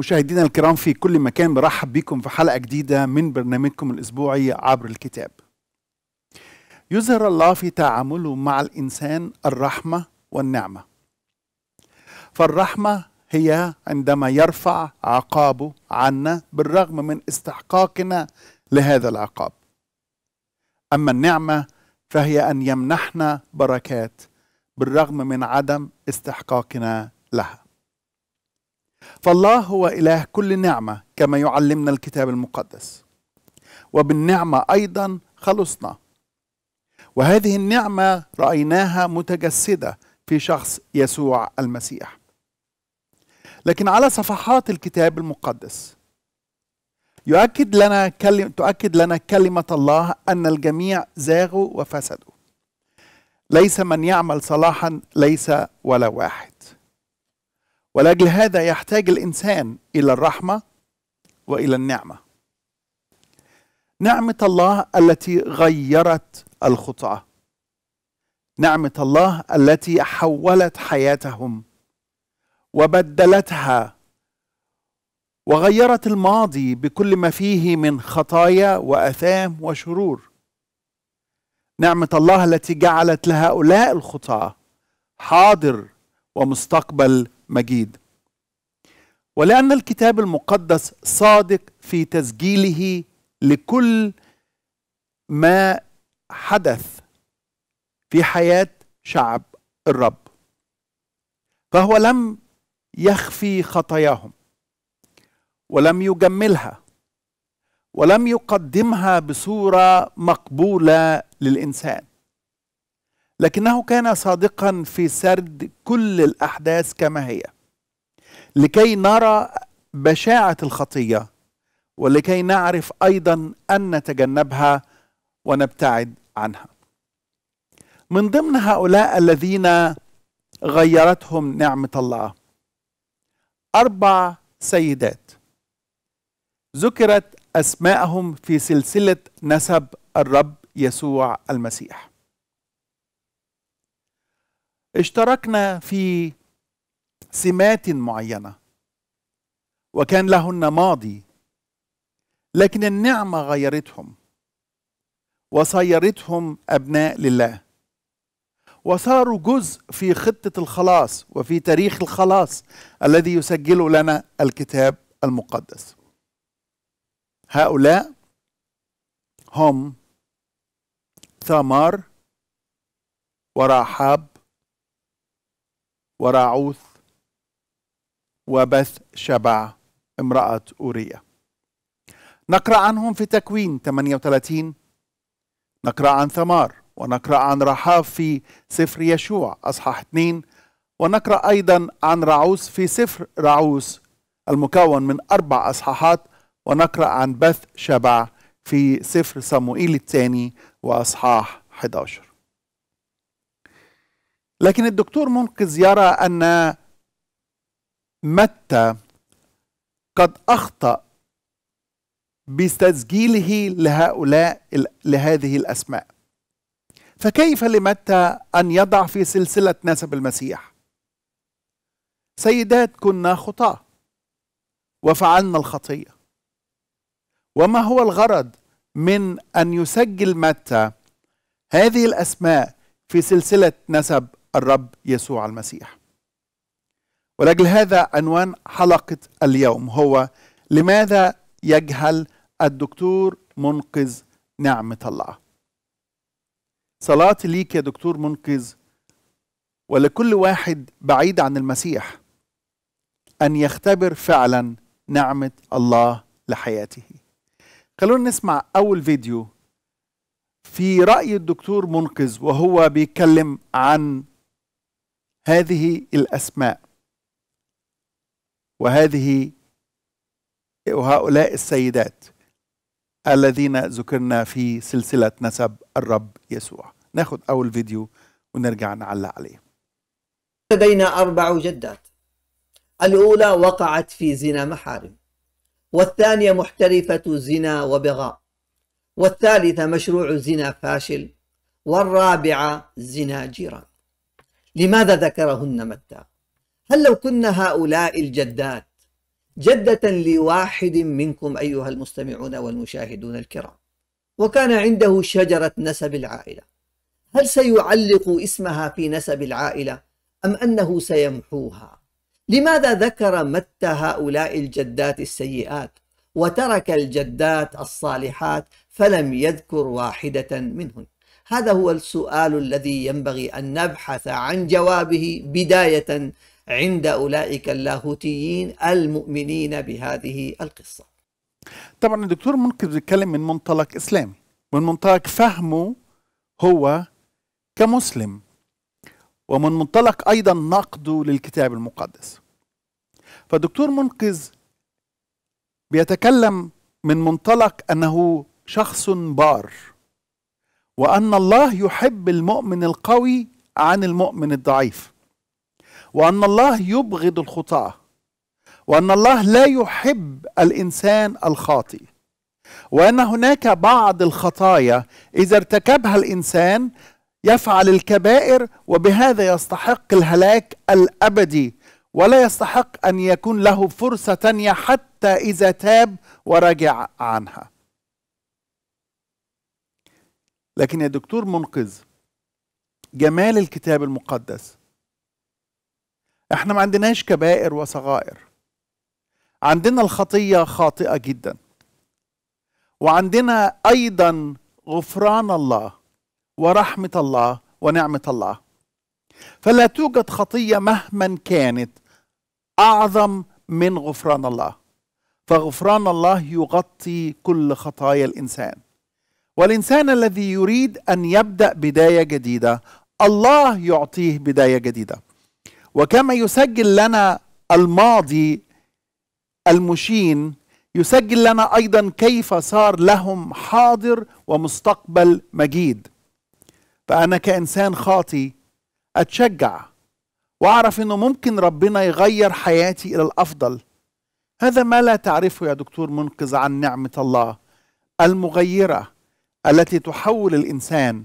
مشاهدينا الكرام في كل مكان، برحب بكم في حلقة جديدة من برنامجكم الأسبوعي عبر الكتاب. يظهر الله في تعامله مع الإنسان الرحمة والنعمة. فالرحمة هي عندما يرفع عقابه عنا بالرغم من استحقاقنا لهذا العقاب. أما النعمة فهي أن يمنحنا بركات بالرغم من عدم استحقاقنا لها. فالله هو إله كل نعمة كما يعلمنا الكتاب المقدس، وبالنعمة أيضا خلصنا، وهذه النعمة رأيناها متجسدة في شخص يسوع المسيح. لكن على صفحات الكتاب المقدس تؤكد لنا كلمة الله أن الجميع زاغوا وفسدوا، ليس من يعمل صلاحا، ليس ولا واحد. ولأجل هذا يحتاج الإنسان إلى الرحمة وإلى النعمة. نعمة الله التي غيرت الخطأ، نعمة الله التي حولت حياتهم وبدلتها وغيرت الماضي بكل ما فيه من خطايا وآثام وشرور. نعمة الله التي جعلت لهؤلاء الخطاة حاضر ومستقبل مجيد. ولأن الكتاب المقدس صادق في تسجيله لكل ما حدث في حياة شعب الرب، فهو لم يخفي خطاياهم ولم يجملها ولم يقدمها بصورة مقبولة للإنسان، لكنه كان صادقا في سرد كل الأحداث كما هي، لكي نرى بشاعة الخطية ولكي نعرف أيضا أن نتجنبها ونبتعد عنها. من ضمن هؤلاء الذين غيرتهم نعمة الله 4 سيدات ذكرت أسماءهم في سلسلة نسب الرب يسوع المسيح. اشتركنا في سمات معينة وكان لهن ماضي، لكن النعمة غيرتهم وصيرتهم أبناء لله، وصاروا جزء في خطة الخلاص وفي تاريخ الخلاص الذي يسجله لنا الكتاب المقدس. هؤلاء هم ثمار وراحاب وراعوث وبث شبع امرأة أورية. نقرأ عنهم في تكوين 38، نقرأ عن ثمار ونقرأ عن راحاب في سفر يشوع أصحاح 2، ونقرأ أيضا عن راعوث في سفر راعوث المكون من 4 أصحاحات، ونقرأ عن بث شبع في سفر صموئيل 2 وأصحاح 11. لكن الدكتور منقذ يرى أن متى قد أخطأ بتسجيله لهذه الأسماء، فكيف لمتى أن يضع في سلسلة نسب المسيح سيدات كنا خطاة وفعلنا الخطية؟ وما هو الغرض من أن يسجل متى هذه الأسماء في سلسلة نسب الرب يسوع المسيح؟ ولأجل هذا عنوان حلقة اليوم هو لماذا يجهل الدكتور منقذ نعمة الله؟ صلاتي ليك يا دكتور منقذ ولكل واحد بعيد عن المسيح أن يختبر فعلا نعمة الله لحياته. خلونا نسمع أول فيديو في رأي الدكتور منقذ وهو بيتكلم عن هذه الأسماء وهؤلاء السيدات الذين ذكرنا في سلسلة نسب الرب يسوع. ناخد أول فيديو ونرجع نعلق عليه. لدينا 4 جدات، الأولى وقعت في زنا محارم، والثانية محترفة زنا وبغاء، والثالثة مشروع زنا فاشل، والرابعة زنا جيران. لماذا ذكرهن متى؟ هل لو كن هؤلاء الجدات جدة لواحد منكم أيها المستمعون والمشاهدون الكرام، وكان عنده شجرة نسب العائلة، هل سيعلق اسمها في نسب العائلة أم أنه سيمحوها؟ لماذا ذكر متى هؤلاء الجدات السيئات وترك الجدات الصالحات فلم يذكر واحدة منهن؟ هذا هو السؤال الذي ينبغي أن نبحث عن جوابه بداية عند أولئك اللاهوتيين المؤمنين بهذه القصة. طبعا الدكتور منقذ بيتكلم من منطلق إسلامي، من منطلق فهمه هو كمسلم، ومن منطلق أيضا نقده للكتاب المقدس. فالدكتور منقذ بيتكلم من منطلق أنه شخص بار، وأن الله يحب المؤمن القوي عن المؤمن الضعيف، وأن الله يبغض الخطاة، وأن الله لا يحب الإنسان الخاطئ، وأن هناك بعض الخطايا إذا ارتكبها الإنسان يفعل الكبائر وبهذا يستحق الهلاك الأبدي، ولا يستحق أن يكون له فرصة تانية حتى إذا تاب ورجع عنها. لكن يا دكتور منقذ، جمال الكتاب المقدس، احنا ما عندناش كبائر وصغائر، عندنا الخطية خاطئة جدا، وعندنا أيضا غفران الله ورحمة الله ونعمة الله. فلا توجد خطية مهما كانت أعظم من غفران الله، فغفران الله يغطي كل خطايا الإنسان. والإنسان الذي يريد أن يبدأ بداية جديدة الله يعطيه بداية جديدة. وكما يسجل لنا الماضي المشين، يسجل لنا أيضا كيف صار لهم حاضر ومستقبل مجيد. فأنا كإنسان خاطي أتشجع وأعرف أنه ممكن ربنا يغير حياتي إلى الأفضل. هذا ما لا تعرفه يا دكتور منقذ عن نعمة الله المغيرة التي تحول الإنسان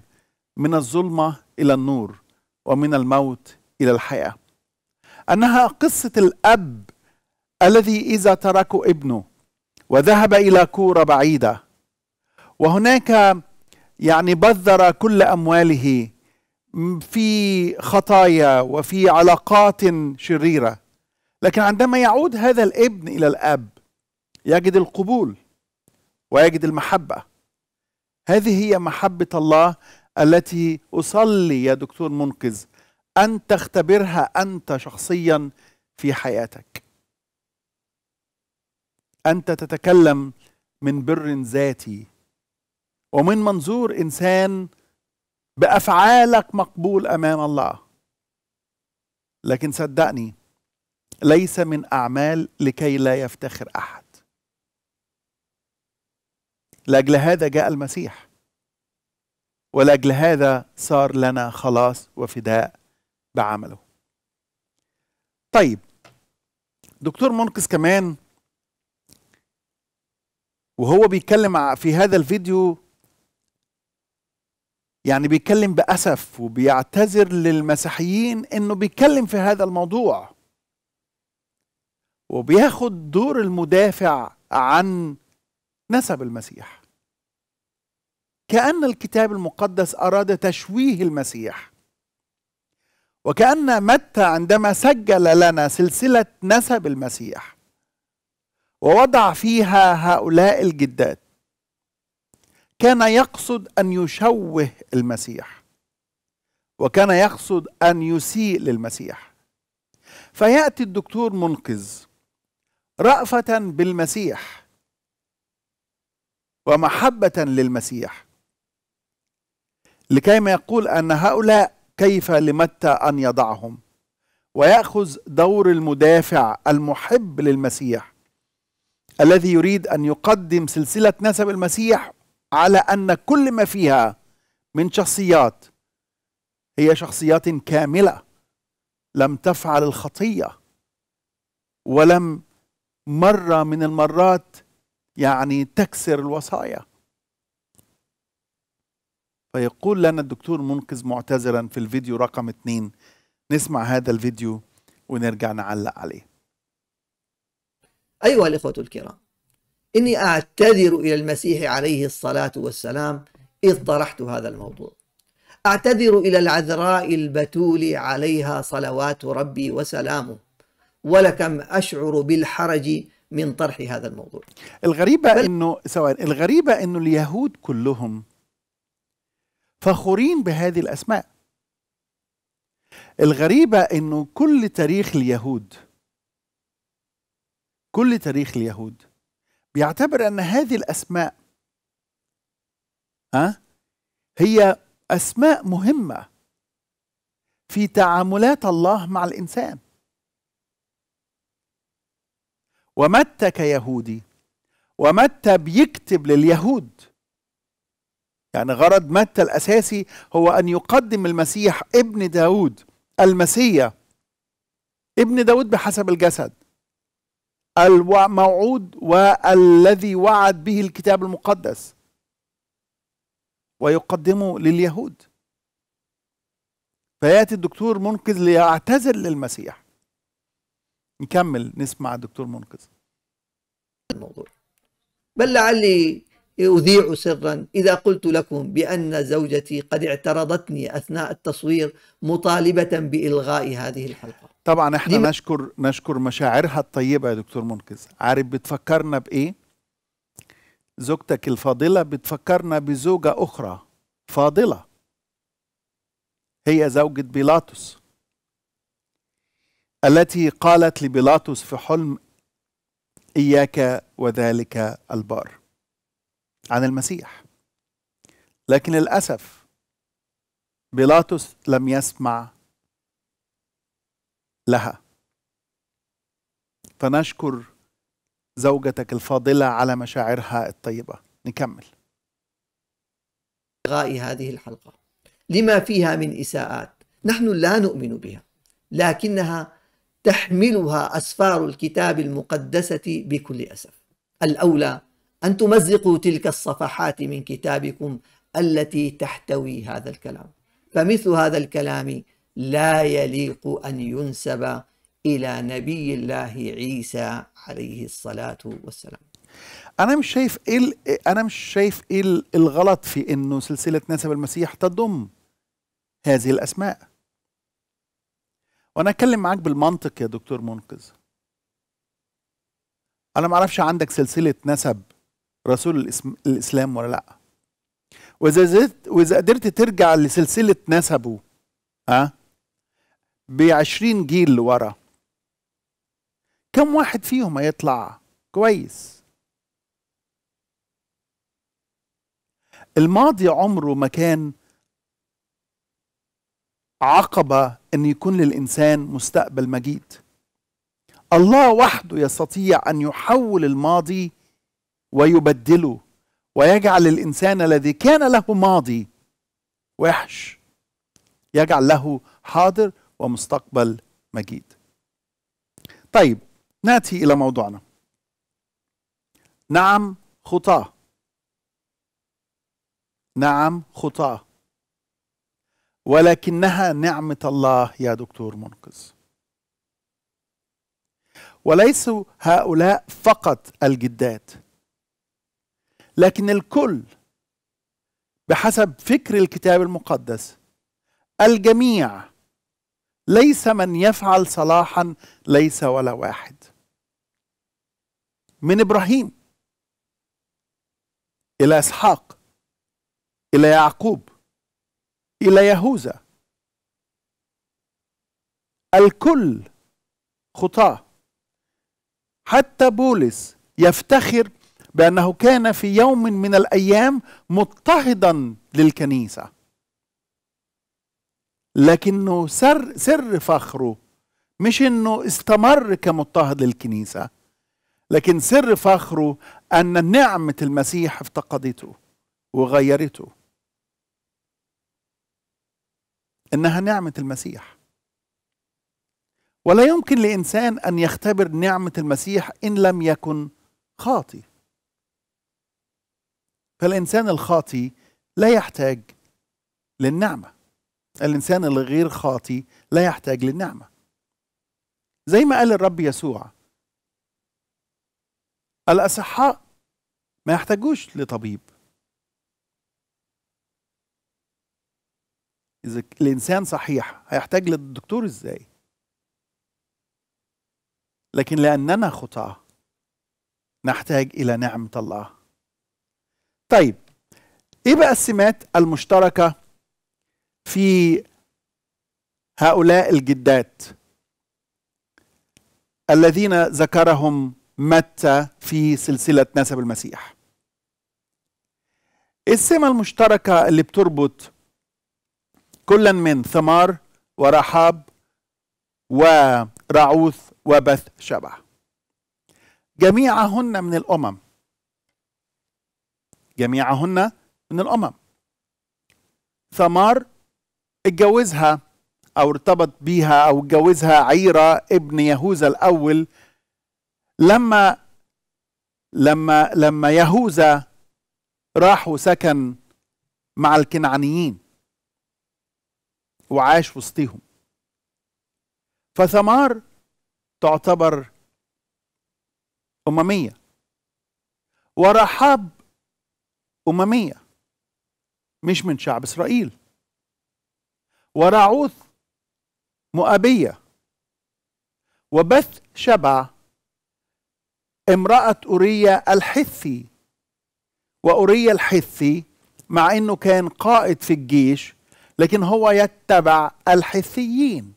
من الظلمة إلى النور، ومن الموت إلى الحياة. أنها قصة الأب الذي إذا ترك ابنه وذهب إلى كورة بعيدة، وهناك بذر كل أمواله في خطايا وفي علاقات شريرة، لكن عندما يعود هذا الابن إلى الأب يجد القبول ويجد المحبة. هذه هي محبة الله التي أصلي يا دكتور منقذ أن تختبرها أنت شخصيا في حياتك. أنت تتكلم من بر ذاتي ومن منظور إنسان بأفعالك مقبول أمام الله، لكن صدقني ليس من أعمال لكي لا يفتخر أحد. لأجل هذا جاء المسيح، ولأجل هذا صار لنا خلاص وفداء بعمله. طيب دكتور منقذ كمان وهو بيتكلم في هذا الفيديو بيتكلم بأسف وبيعتذر للمسيحيين إنه بيتكلم في هذا الموضوع، وبياخد دور المدافع عن نسب المسيح، كأن الكتاب المقدس أراد تشويه المسيح، وكأن متى عندما سجل لنا سلسلة نسب المسيح ووضع فيها هؤلاء الجدات كان يقصد أن يشوه المسيح، وكان يقصد أن يسيء للمسيح. فيأتي الدكتور منقذ رأفة بالمسيح ومحبة للمسيح لكيما يقول أن هؤلاء كيف لمتى أن يضعهم، ويأخذ دور المدافع المحب للمسيح الذي يريد أن يقدم سلسلة نسب المسيح على أن كل ما فيها من شخصيات هي شخصيات كاملة لم تفعل الخطية ولم مرة من المرات تكسر الوصايا. فيقول لنا الدكتور منقذ معتذرا في الفيديو رقم 2. نسمع هذا الفيديو ونرجع نعلق عليه. أيها الإخوة الكرام، إني أعتذر إلى المسيح عليه الصلاة والسلام إذ طرحت هذا الموضوع، أعتذر إلى العذراء البتول عليها صلوات ربي وسلامه، ولكم أشعر بالحرج من طرح هذا الموضوع. الغريبة إنه اليهود كلهم فخورين بهذه الأسماء. الغريبة إنه كل تاريخ اليهود بيعتبر أن هذه الأسماء هي أسماء مهمة في تعاملات الله مع الإنسان. ومتى كيهودي، ومتى بيكتب لليهود، يعني غرض متى الأساسي هو أن يقدم المسيح ابن داود، المسيا ابن داود بحسب الجسد، الموعود والذي وعد به الكتاب المقدس، ويقدمه لليهود. فيأتي الدكتور منقذ ليعتذر للمسيح. نكمل نسمع الدكتور منقذ. الموضوع بل لعلي أذيع سرا إذا قلت لكم بأن زوجتي قد اعترضتني أثناء التصوير مطالبة بإلغاء هذه الحلقة. طبعا احنا نشكر مشاعرها الطيبة يا دكتور منقذ. عارف بتفكرنا بإيه؟ زوجتك الفاضلة بتفكرنا بزوجة أخرى فاضلة، هي زوجة بيلاطس التي قالت لبيلاطس في حلم إياك وذلك البار عن المسيح، لكن للأسف بيلاطس لم يسمع لها. فنشكر زوجتك الفاضلة على مشاعرها الطيبة. نكمل. إلغاء هذه الحلقة لما فيها من إساءات نحن لا نؤمن بها، لكنها تحملها أسفار الكتاب المقدسة بكل أسف. الأولى أن تمزقوا تلك الصفحات من كتابكم التي تحتوي هذا الكلام، فمثل هذا الكلام لا يليق أن ينسب إلى نبي الله عيسى عليه الصلاة والسلام. أنا مش شايف إيه الغلط في إنه سلسلة نسب المسيح تضم هذه الأسماء. وأنا أتكلم معاك بالمنطق يا دكتور منقذ. أنا ما أعرفش عندك سلسلة نسب رسول الإسلام ولا لأ. وإذا قدرت ترجع لسلسلة نسبه ب20 جيل لورا، كم واحد فيهم هيطلع كويس؟ الماضي عمره ما كان عقبة أن يكون للإنسان مستقبل مجيد. الله وحده يستطيع أن يحول الماضي ويبدله، ويجعل الإنسان الذي كان له ماضي وحش يجعل له حاضر ومستقبل مجيد. طيب، نأتي إلى موضوعنا. نعم خطاة ولكنها نعمة الله يا دكتور منقذ. وليس هؤلاء فقط الجدات، لكن الكل بحسب فكر الكتاب المقدس، الجميع، ليس من يفعل صلاحا ليس ولا واحد. من إبراهيم إلى إسحاق إلى يعقوب إلى يهوذا، الكل خطاة. حتى بولس يفتخر بأنه كان في يوم من الأيام مضطهدا للكنيسة، لكنه سر فخره مش أنه استمر كمضطهد للكنيسة، لكن سر فخره أن نعمة المسيح افتقدته وغيرته، إنها نعمة المسيح. ولا يمكن لإنسان أن يختبر نعمة المسيح إن لم يكن خاطئ. فالإنسان الخاطئ لا يحتاج للنعمة، الإنسان الغير خاطئ لا يحتاج للنعمة. زي ما قال الرب يسوع الأصحاء ما يحتاجوش لطبيب. إذا الإنسان صحيح هيحتاج للدكتور إزاي؟ لكن لأننا خطاة نحتاج إلى نعمة الله. طيب إيه بقى السمات المشتركة في هؤلاء الجدات الذين ذكرهم متى في سلسلة نسب المسيح؟ السمة المشتركة اللي بتربط كلا من ثمار وراحاب وراعوث وبث شبع، جميعهن من الأمم، جميعهن من الأمم. ثمار اتجوزها أو ارتبط بيها أو اتجوزها عيره ابن يهوذا الأول لما يهوذا راح وسكن مع الكنعانيين وعاش وسطهم. فثمار تعتبر أممية، وراحاب أممية مش من شعب إسرائيل، وراعوث مؤابية، وبث شبع امرأة أورية الحثي. وأورية الحثي مع أنه كان قائد في الجيش لكن هو يتبع الحثيين،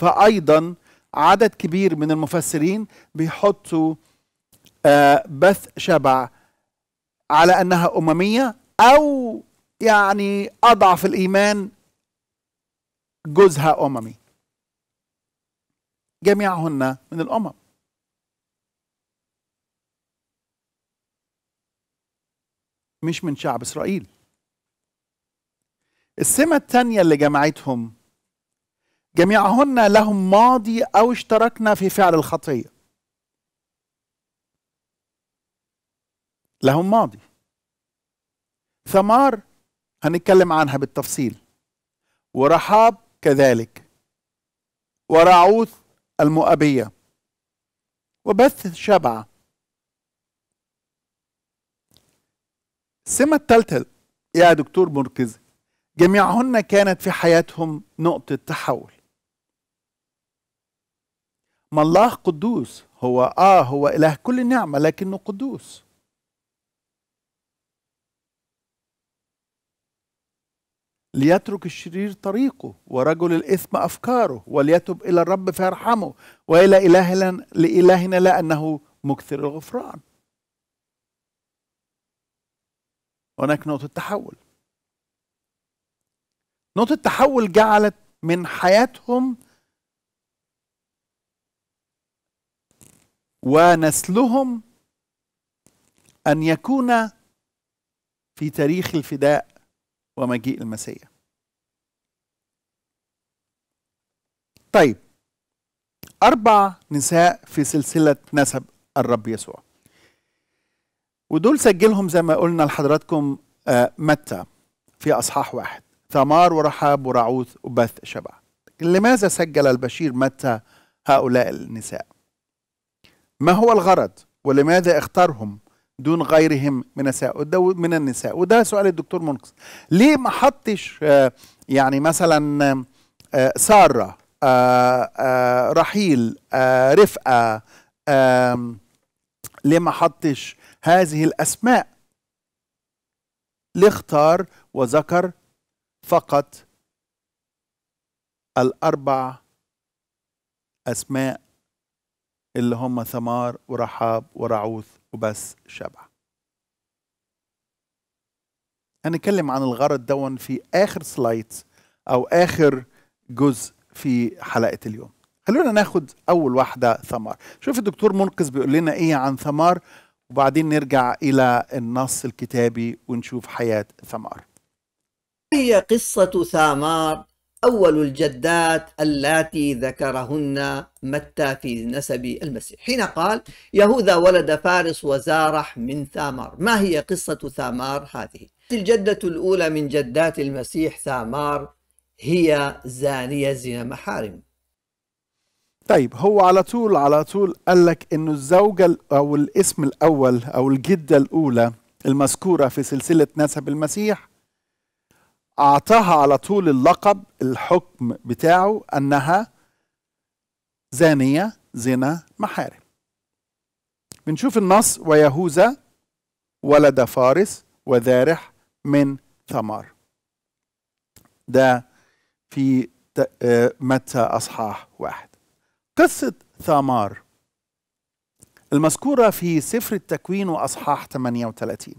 فأيضا عدد كبير من المفسرين بيحطوا بث شبع على أنها أممية أو يعني أضعف الإيمان جزها أممي. جميعهن من الأمم. مش من شعب إسرائيل. السمة الثانية اللي جمعتهم، جميعهن لهم ماضي أو اشتركنا في فعل الخطية. لهم ماضي. ثمار هنتكلم عنها بالتفصيل، ورحاب كذلك، وراعوث المؤابية، وبث شبع. السمة الثالثة يا دكتور مركز، جميعهن كانت في حياتهم نقطة تحول. ما الله قدوس، هو إله كل نعمة لكنه قدوس. ليترك الشرير طريقه ورجل الإثم أفكاره، وليتب إلى الرب فيرحمه، وإلى لإلهنا لأنه مكثر الغفران. هناك نقطة تحول. نقطة تحول جعلت من حياتهم ونسلهم أن يكون في تاريخ الفداء ومجيء المسيح. طيب 4 نساء في سلسلة نسب الرب يسوع، ودول سجلهم زي ما قلنا لحضراتكم متى في أصحاح 1، ثمار ورحاب وراعوث وبث شبع. لماذا سجل البشير متى هؤلاء النساء؟ ما هو الغرض ولماذا اختارهم دون غيرهم من النساء؟ وده سؤال الدكتور منقذ. ليه ما حطش يعني مثلا سارة، رحيل، رفقة؟ ليه ما حطش هذه الأسماء؟ ليه اختار وذكر فقط الأربع أسماء اللي هم ثمار ورحاب وراعوث وبث شبع؟ هنتكلم عن الغرض دون في آخر سلايد أو آخر جزء في حلقة اليوم. خلونا ناخد أول واحدة ثمار. شوف الدكتور منقذ بيقول لنا إيه عن ثمار، وبعدين نرجع إلى النص الكتابي ونشوف حياة ثمار. هي قصة ثمار أول الجدات اللاتي ذكرهن متى في نسب المسيح، حين قال يهوذا ولد فارس وزارح من ثمار. ما هي قصة ثمار هذه؟ الجدة الأولى من جدات المسيح ثمار، هي زانية زنا محارم. طيب هو على طول قال لك انه الزوجه او الاسم الاول او الجده الاولى المذكوره في سلسله نسب المسيح اعطاها على طول اللقب الحكم بتاعه انها زانيه زنا محارم. بنشوف النص ويهوذا ولد فارس وذارح من ثمار. ده في متى اصحاح 1. قصة ثمار المذكورة في سفر التكوين وأصحاح 38.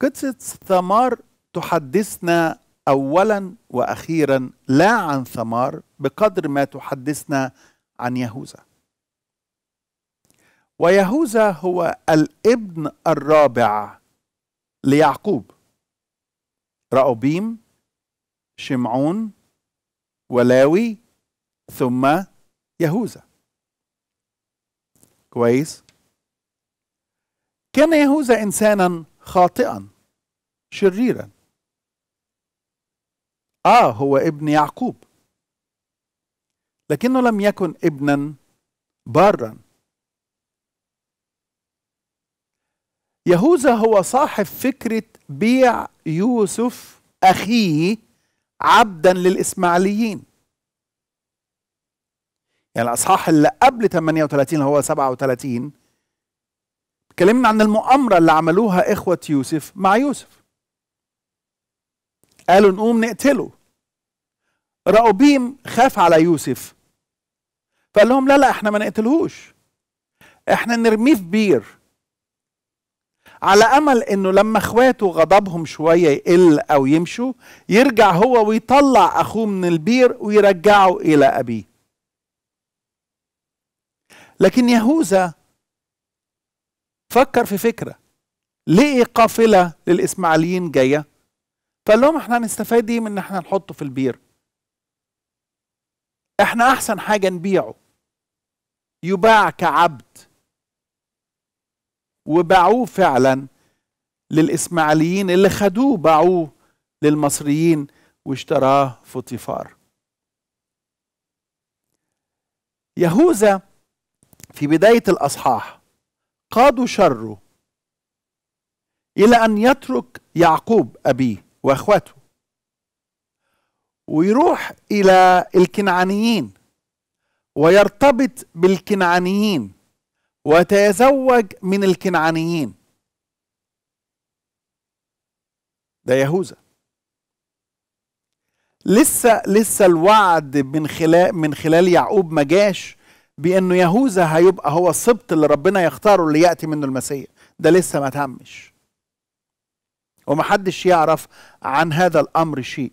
قصة ثمار تحدثنا أولا وأخيرا لا عن ثمار بقدر ما تحدثنا عن يهوذا. ويهوذا هو الابن الرابع ليعقوب، راؤوبيم، شمعون ولاوي ثم يهوذا. كويس. كان يهوذا إنسانا خاطئا شريرا. هو ابن يعقوب لكنه لم يكن ابنا بارا. يهوذا هو صاحب فكرة بيع يوسف أخيه عبدا للإسماعيليين. يعني الأصحاح اللي قبل 38 اللي هو 37 اتكلمنا عن المؤامرة اللي عملوها إخوة يوسف مع يوسف. قالوا نقوم نقتله. راؤوبيم خاف على يوسف فقال لهم لا احنا ما نقتلهوش، احنا نرميه في بير على امل انه لما اخواته غضبهم شويه يقل او يمشوا يرجع هو ويطلع اخوه من البير ويرجعه الى ابيه. لكن يهوذا فكر في فكره، لقي قافله للاسماعيليين جايه فقال لهم احنا هنستفاد ايه من ان احنا نحطه في البير؟ احنا احسن حاجه نبيعه، يباع كعبد. وباعوه فعلا للإسماعيليين اللي خدوه، باعوه للمصريين واشتراه فوطيفار. يهوذا في بداية الأصحاح قادوا شره إلى أن يترك يعقوب أبيه وأخواته ويروح إلى الكنعانيين ويرتبط بالكنعانيين وتزوج من الكنعانيين. ده يهوذا. لسه الوعد من خلال يعقوب ما جاش بانه يهوذا هيبقى هو السبط اللي ربنا يختاره اللي ياتي منه المسيح. ده لسه ما تمش ومحدش يعرف عن هذا الامر شيء.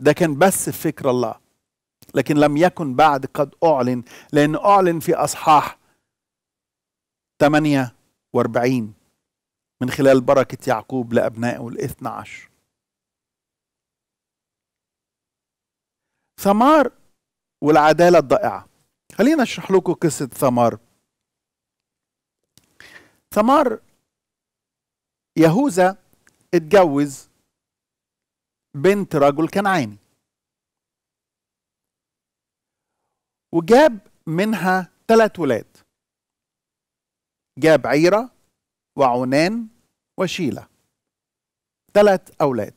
ده كان بس فكر الله، لكن لم يكن بعد قد أعلن، لأن أعلن في أصحاح 48 من خلال بركة يعقوب لأبنائه ال12. ثمار والعدالة الضائعة. خلينا أشرح لكم قصة ثمار. ثمار يهوذا اتجوز بنت رجل كنعاني وجاب منها 3 ولاد. جاب عيره وعنان وشيله، 3 أولاد.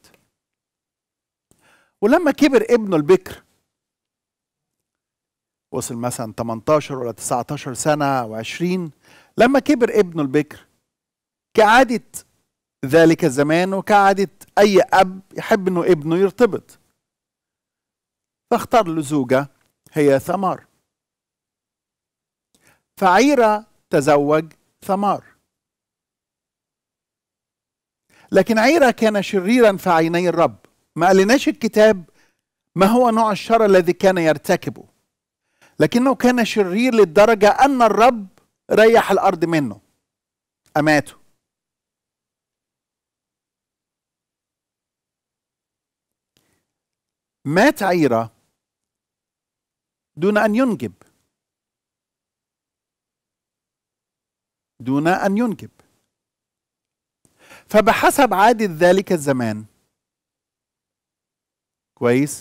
ولما كبر ابنه البكر وصل مثلا 18 ولا 19 سنة أو 20، لما كبر ابنه البكر كعادة ذلك الزمان وكعادة أي أب يحب إنه ابنه يرتبط، فاختار له زوجة هي ثمار. فعيره تزوج ثمار، لكن عيره كان شريرا في عيني الرب. ما قالناش الكتاب ما هو نوع الشر الذي كان يرتكبه، لكنه كان شرير للدرجه ان الرب ريح الارض منه، اماته. مات عيره دون أن ينجب. فبحسب عادة ذلك الزمان كويس؟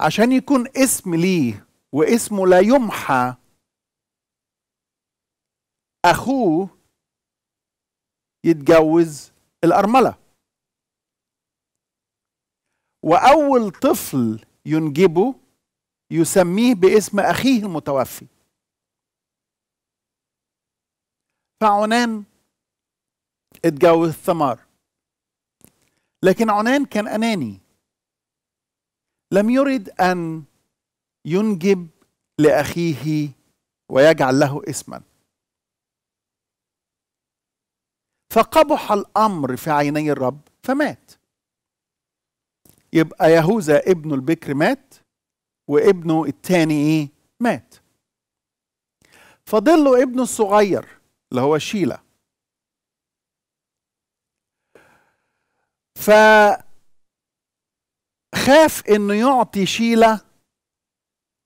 عشان يكون اسم ليه واسمه لا يمحى، أخوه يتجوز الأرملة، وأول طفل ينجبه يسميه باسم أخيه المتوفي. فعنان اتجوز ثمار، لكن عنان كان أناني، لم يرد أن ينجب لأخيه ويجعل له اسما، فقبح الأمر في عيني الرب فمات. يبقى يهوذا ابنه البكر مات، وابنه الثاني ايه؟ مات. فضل له ابنه الصغير اللي هو شيله. فخاف انه يعطي شيله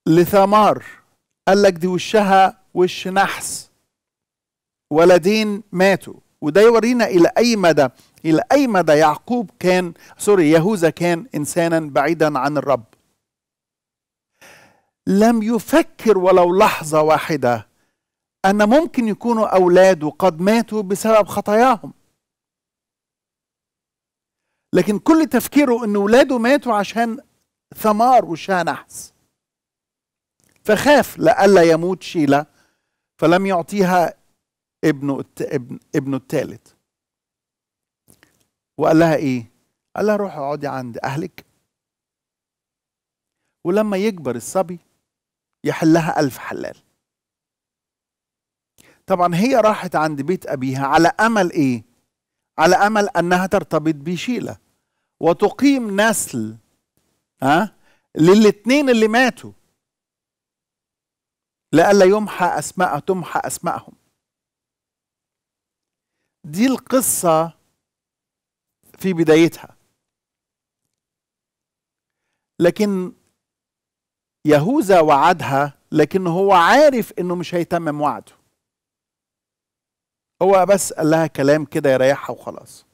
لثمار، قال لك دي وشها وش نحس، ولدين ماتوا. وده يورينا الى اي مدى يعقوب كان، سوري، يهوذا كان انسانا بعيدا عن الرب. لم يفكر ولو لحظه واحده ان ممكن يكونوا اولاده قد ماتوا بسبب خطاياهم، لكن كل تفكيره ان ولاده ماتوا عشان ثمار وشها نحس. فخاف لألا يموت شيله، فلم يعطيها ابنه الثالث، وقال لها ايه؟ قال لها روحي اقعدي عند اهلك، ولما يكبر الصبي يحلها 1000 حلال. طبعا هي راحت عند بيت ابيها على امل ايه؟ على امل انها ترتبط بشيله وتقيم نسل للاتنين اللي ماتوا، لألا تمحى اسمائهم. دي القصه في بدايتها، لكن يهوذا وعدها، لكن هو عارف انه مش هيتمم وعده، هو بس قال لها كلام كده يريحها وخلاص.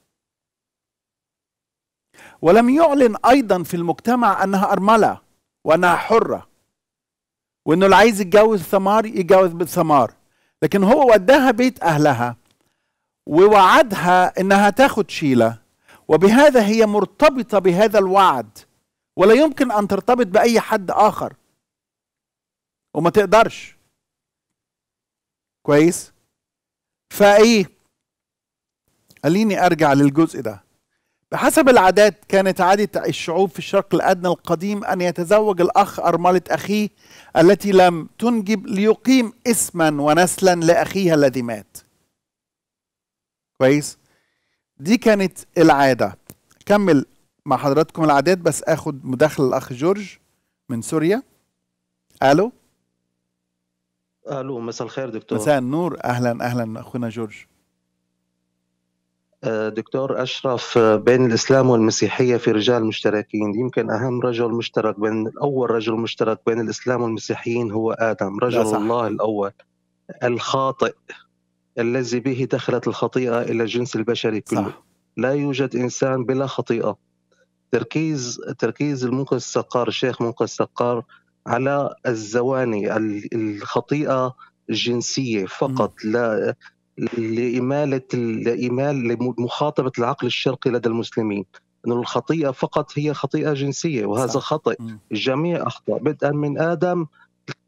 ولم يعلن ايضا في المجتمع انها ارمله وانها حره، وانه اللي عايز يتجوز ثمار يتجوز بثمار، لكن هو وداها بيت اهلها ووعدها انها تاخد شيله، وبهذا هي مرتبطه بهذا الوعد، ولا يمكن ان ترتبط باي حد اخر، وما تقدرش. كويس؟ فايه؟ خليني ارجع للجزء ده. بحسب العادات، كانت عادة الشعوب في الشرق الادنى القديم ان يتزوج الاخ ارملة اخيه التي لم تنجب ليقيم اسما ونسلا لاخيها الذي مات. كويس؟ دي كانت العادة. كمل مع حضراتكم العادات، بس اخد مداخلة الاخ جورج من سوريا. الو. الو، مساء الخير دكتور. مساء النور، اهلا اهلا اخونا جورج. دكتور اشرف، بين الاسلام والمسيحيه في رجال مشتركين، يمكن اهم رجل مشترك بين اول رجل مشترك بين الاسلام والمسيحيين هو ادم، رجل الله الاول الخاطئ الذي به دخلت الخطيئه الى الجنس البشري كله. صح. لا يوجد انسان بلا خطيئه. تركيز المنقذ السقار، الشيخ منقذ السقار، على الزواني، الخطيئة الجنسية فقط، لا لمخاطبة العقل الشرقي لدى المسلمين، أن الخطيئة فقط هي خطيئة جنسية، وهذا صح. خطأ. الجميع أخطأ، بدءا من آدم،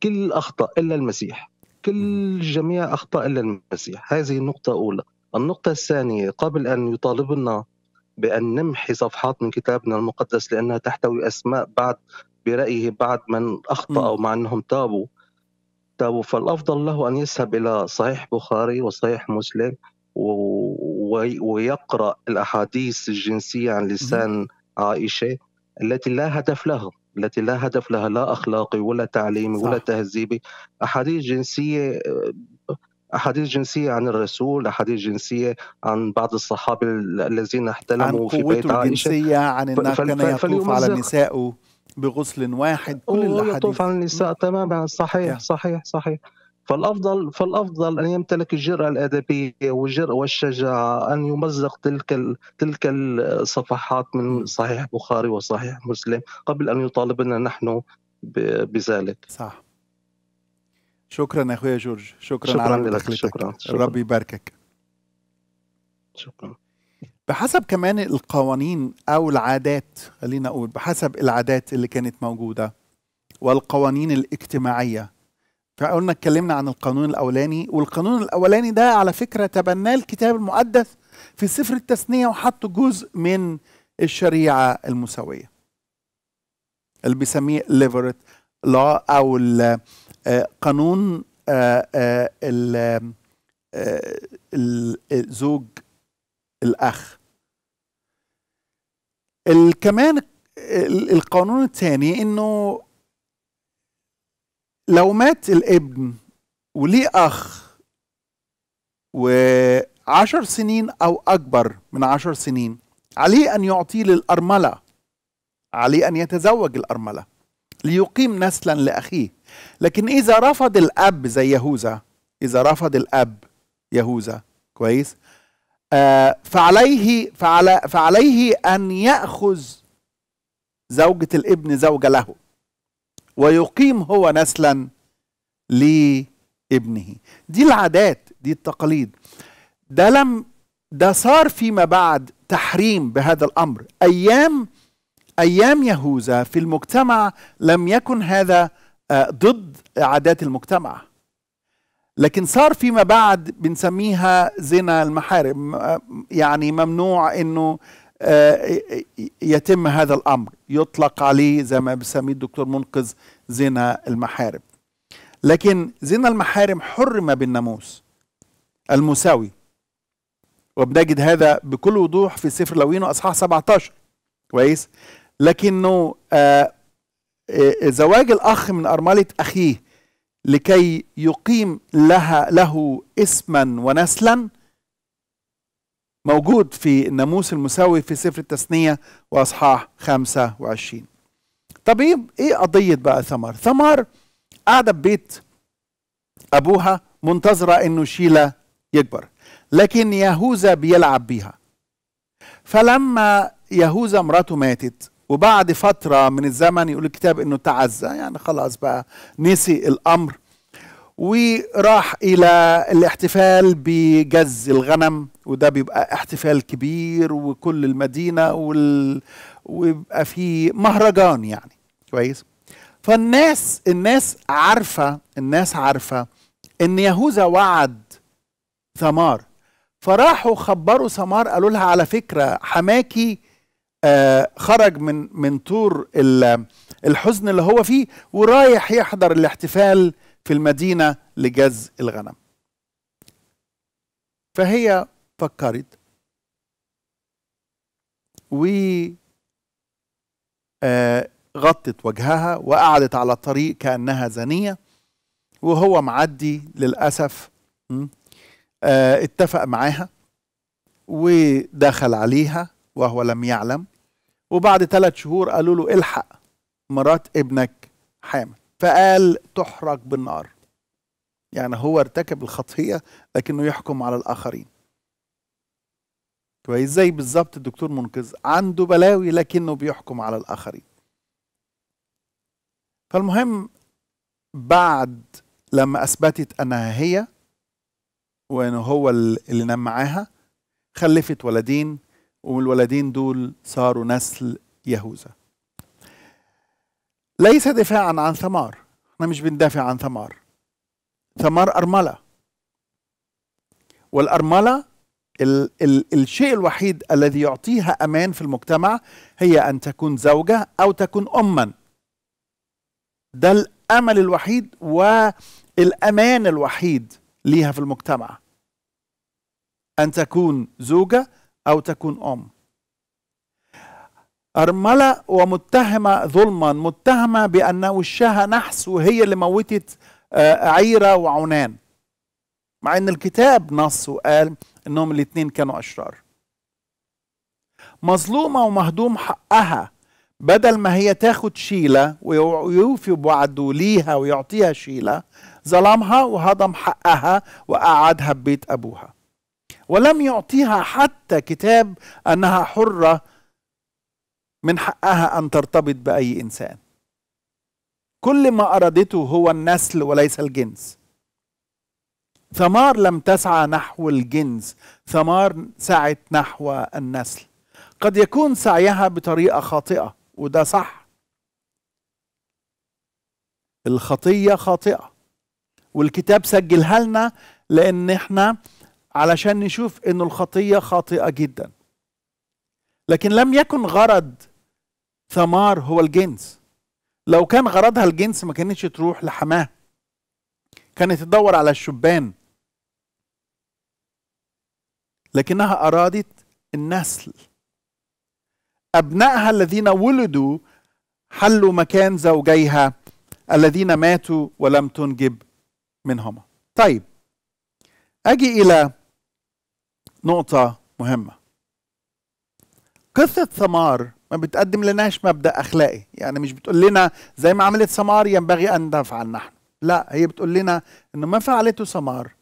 كل أخطأ إلا المسيح، كل جميع أخطأ إلا المسيح. هذه النقطة الأولى. النقطة الثانية، قبل أن يطالبنا بأن نمحي صفحات من كتابنا المقدس لأنها تحتوي أسماء برأيه بعد من أخطأ أو مع أنهم تابوا، فالأفضل له أن يذهب إلى صحيح بخاري وصحيح مسلم ويقرأ الأحاديث الجنسية عن لسان عائشة، التي لا هدف لها، لا أخلاقي ولا تعليمي ولا تهذيبي. أحاديث جنسية عن الرسول، أحاديث جنسية عن بعض الصحابة الذين احتلموا في بيت عائشة، عن قوته الجنسية، عن أنه كان يطوف على نسائه بغسل واحد، كل الأحاديث يطوف عن النساء. تماما، صحيح صحيح صحيح. فالأفضل أن يمتلك الجرأة الأدبية والجرأة والشجاعة أن يمزق تلك الصفحات من صحيح بخاري وصحيح مسلم قبل أن يطالبنا نحن بذلك. صح. شكرا أخويا جورج، شكرا على دخلتك، ربي يباركك. شكرا. بحسب كمان القوانين أو العادات، خلينا أقول بحسب العادات اللي كانت موجودة والقوانين الاجتماعية. فقلنا اتكلمنا عن القانون الأولاني، والقانون الأولاني ده على فكرة تبناه الكتاب المقدس في سفر التثنية وحطه جزء من الشريعة المساوية اللي بيسميه ليفرت لا، أو قانون الزوج الأخ. كمان القانون الثاني إنه لو مات الابن وليه أخ و10 سنين أو أكبر من 10 سنين، عليه أن يعطيه للأرملة، عليه أن يتزوج الأرملة ليقيم نسلا لأخيه. لكن إذا رفض الأب زي يهوذا، إذا رفض الأب يهوذا كويس، فعليه أن يأخذ زوجة الابن زوجة له ويقيم هو نسلا لابنه. دي العادات، دي التقاليد. ده صار فيما بعد تحريم بهذا الأمر. أيام يهوذا في المجتمع لم يكن هذا ضد عادات المجتمع، لكن صار فيما بعد بنسميها زنا المحارم، يعني ممنوع انه يتم هذا الامر، يطلق عليه زي ما بيسميه الدكتور منقذ زنا المحارم. لكن زنا المحارم حرم بالناموس المساوي، وبنجد هذا بكل وضوح في سفر لاويين واصحاح 17 كويس. لكنه زواج الاخ من ارمله اخيه لكي يقيم له اسما ونسلا موجود في الناموس المساوي في سفر التثنية واصحاح 25. طب ايه قضية بقى ثمار؟ ثمار قاعدة ببيت ابوها منتظرة انه شيله يكبر، لكن يهوذا بيلعب بيها. فلما يهوذا مراته ماتت وبعد فترة من الزمن يقول الكتاب انه تعزى، يعني خلاص بقى نسي الامر وراح الى الاحتفال بجز الغنم، وده بيبقى احتفال كبير وكل المدينة ويبقى في مهرجان يعني كويس. فالناس عارفة ان يهوذا وعد ثمار، فراحوا خبروا ثمار قالوا لها على فكرة حماكي خرج من طور الحزن اللي هو فيه ورايح يحضر الاحتفال في المدينة لجز الغنم. فهي فكرت وغطت وجهها وقعدت على الطريق كأنها زانية، وهو معدي للأسف اتفق معاها ودخل عليها وهو لم يعلم، وبعد 3 شهور قالوا له الحق مرات ابنك حامل، فقال تحرق بالنار. يعني هو ارتكب الخطيئة لكنه يحكم على الآخرين كويس، زي بالظبط الدكتور منقذ عنده بلاوي لكنه بيحكم على الآخرين. فالمهم بعد لما أثبتت أنها هي وأنه هو اللي نام معاها، خلفت ولدين، والولدين دول صاروا نسل يهوذا. ليس دفاعا عن ثمار، احنا مش بندافع عن ثمار. ثمار أرملة، والأرملة الشيء الوحيد الذي يعطيها أمان في المجتمع هي أن تكون زوجة أو تكون أما. ده الأمل الوحيد والأمان الوحيد ليها في المجتمع، أن تكون زوجة أو تكون أم. أرملة ومتهمة ظلما، متهمة بأن وشها نحس وهي اللي موتت عيره وعنان، مع أن الكتاب نص وقال أنهم الاتنين كانوا أشرار. مظلومة ومهضوم حقها، بدل ما هي تاخد شيله ويوفي بوعده ليها ويعطيها شيله، ظلمها وهضم حقها وقعدها ببيت أبوها، ولم يعطيها حتى كتاب أنها حرة من حقها أن ترتبط بأي إنسان. كل ما أرادته هو النسل وليس الجنس. ثمار لم تسعى نحو الجنس، ثمار سعت نحو النسل. قد يكون سعيها بطريقة خاطئة وده صح، الخطية خاطئة والكتاب سجلها لنا لأن احنا علشان نشوف إنه الخطية خاطئة جدا، لكن لم يكن غرض ثمار هو الجنس. لو كان غرضها الجنس ما كانتش تروح لحماه، كانت تدور على الشبان، لكنها أرادت النسل. أبنائها الذين ولدوا حلوا مكان زوجيها الذين ماتوا ولم تنجب منهما. طيب أجي إلى نقطة مهمة. قصة ثمار ما بتقدم لناش مبدأ أخلاقي، يعني مش بتقول لنا زي ما عملت ثمار ينبغي أن نفعل نحن، لا، هي بتقول لنا إنه ما فعلته ثمار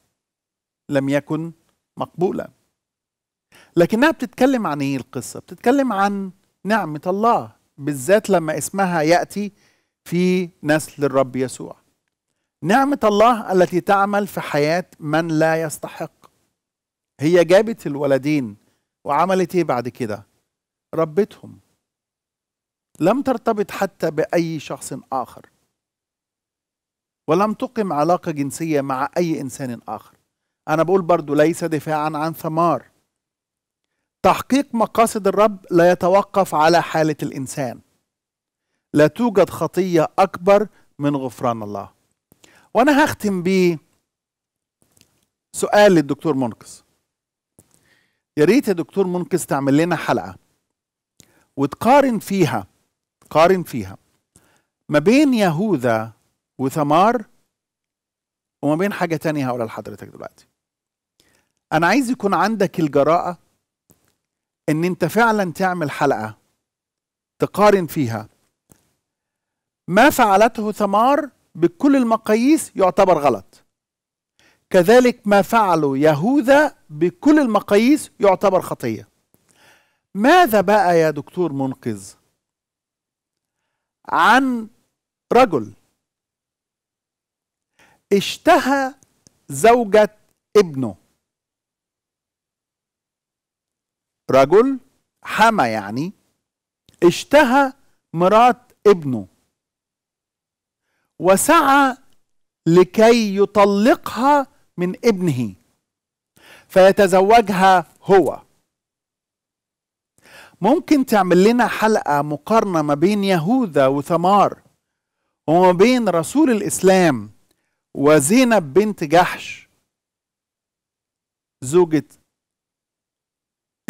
لم يكن مقبولا. لكنها بتتكلم عن إيه القصة؟ بتتكلم عن نعمة الله، بالذات لما اسمها يأتي في نسل الرب يسوع. نعمة الله التي تعمل في حياة من لا يستحق. هي جابت الولدين وعملت إيه بعد كده؟ ربتهم. لم ترتبط حتى بأي شخص آخر، ولم تقم علاقة جنسية مع أي إنسان آخر. أنا بقول برضو ليس دفاعا عن ثمار. تحقيق مقاصد الرب لا يتوقف على حالة الإنسان. لا توجد خطية أكبر من غفران الله. وأنا هختم بسؤال للدكتور منقذ. يا ريت يا دكتور منقذ تعمل لنا حلقة وتقارن فيها، ما بين يهوذا وثمار وما بين حاجة تانية هقولها لحضرتك دلوقتي. أنا عايز يكون عندك الجرأة إن أنت فعلا تعمل حلقة تقارن فيها ما فعلته ثمار بكل المقاييس يعتبر غلط، كذلك ما فعله يهوذا بكل المقاييس يعتبر خطية. ماذا بقى يا دكتور منقذ عن رجل اشتهى زوجة ابنه؟ رجل حمى يعني اشتهى مرات ابنه وسعى لكي يطلقها من ابنه فيتزوجها هو. ممكن تعمل لنا حلقة مقارنة ما بين يهوذا وثمار وما بين رسول الإسلام وزينب بنت جحش زوجة